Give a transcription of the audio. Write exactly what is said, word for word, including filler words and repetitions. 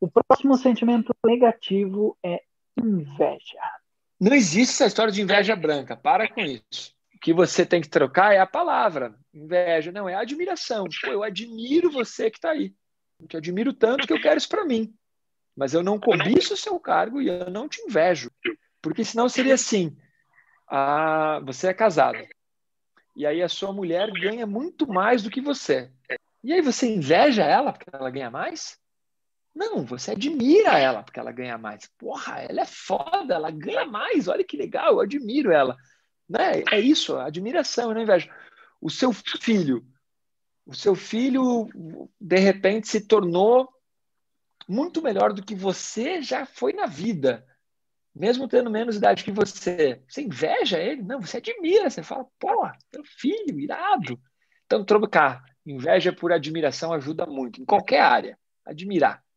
O próximo sentimento negativo é inveja. Não existe essa história de inveja branca. Para com isso. O que você tem que trocar é a palavra. Inveja não é admiração. Pô, eu admiro você que está aí. Eu te admiro tanto que eu quero isso para mim. Mas eu não cobiço o seu cargo e eu não te invejo. Porque senão seria assim. Ah, você é casado. E aí a sua mulher ganha muito mais do que você. E aí você inveja ela porque ela ganha mais? Não, você admira ela porque ela ganha mais. Porra, ela é foda, ela ganha mais. Olha que legal, eu admiro ela. Né? É isso, admiração, não inveja. O seu filho, o seu filho de repente se tornou muito melhor do que você já foi na vida. Mesmo tendo menos idade que você, você inveja ele? Não, você admira, você fala, pô, meu filho, irado. Então, trocar inveja por admiração ajuda muito, em qualquer área, admirar.